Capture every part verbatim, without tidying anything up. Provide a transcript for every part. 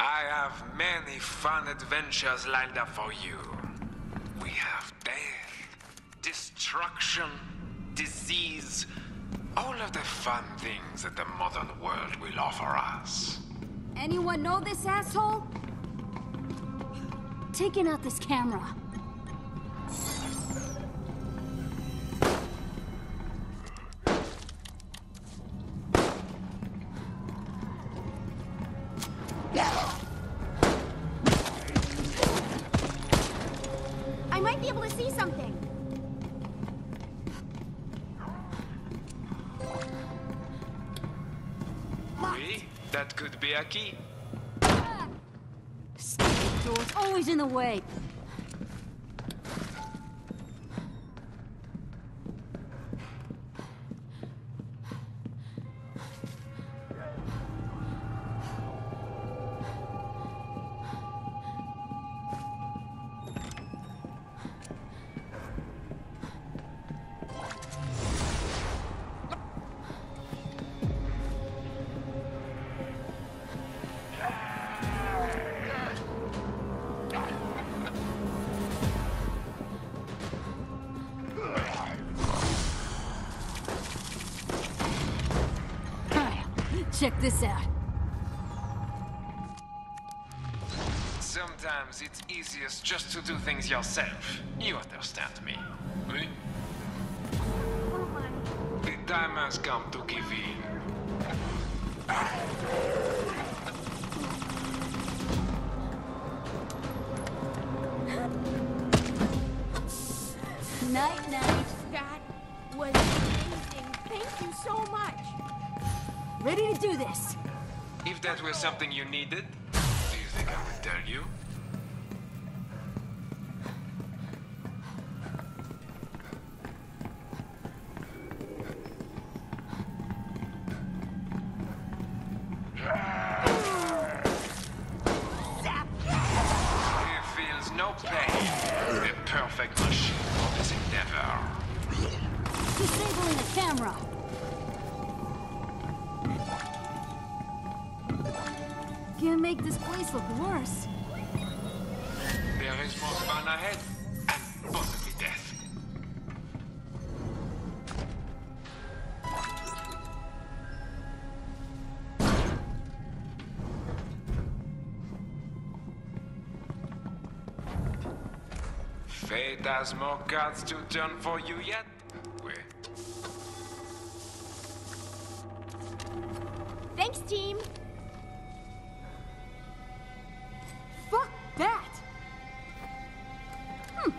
I have many fun adventures lined up for you. We have death, destruction, disease, all of the fun things that the modern world will offer us. Anyone know this asshole? Taking out this camera. I might be able to see something. Oui, that could be a key. Ah. Stupid doors, always in the way. Check this out. Sometimes it's easiest just to do things yourself. You understand me? Oui? Oh, the time has come to give in. Night, night. That was amazing. Thank you so much. Ready to do this. If that were something you needed, do you think I would tell you? It feels no pain. The perfect machine for this endeavor. Disabling the camera. Can't make this place look worse. There is more fun ahead, and possibly death. Fate has more cards to turn for you yet. Wait. Thanks, team.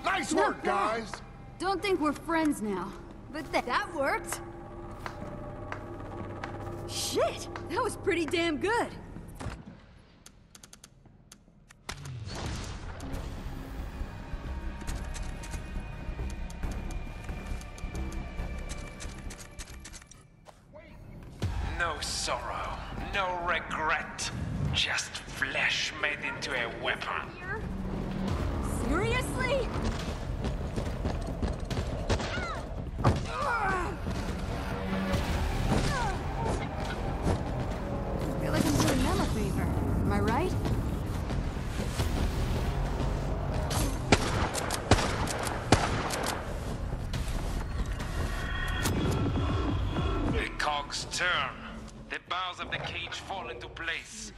Nice work, guys! Don't think we're friends now, but th that worked. Shit, that was pretty damn good. No sorrow, no regret, just flesh made into a weapon. Seriously? Turn. The bars of the cage fall into place.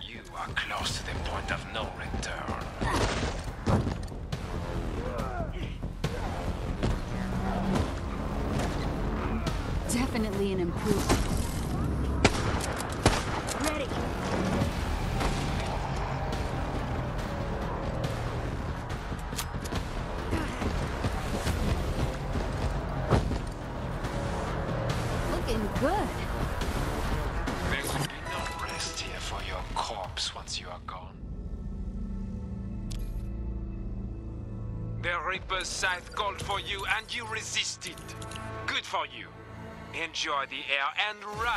You are close to the point of no return. Definitely an improvement. Ready. Good. There will be no rest here for your corpse once you are gone. The Reaper's scythe called for you and you resisted. Good for you. Enjoy the air and run.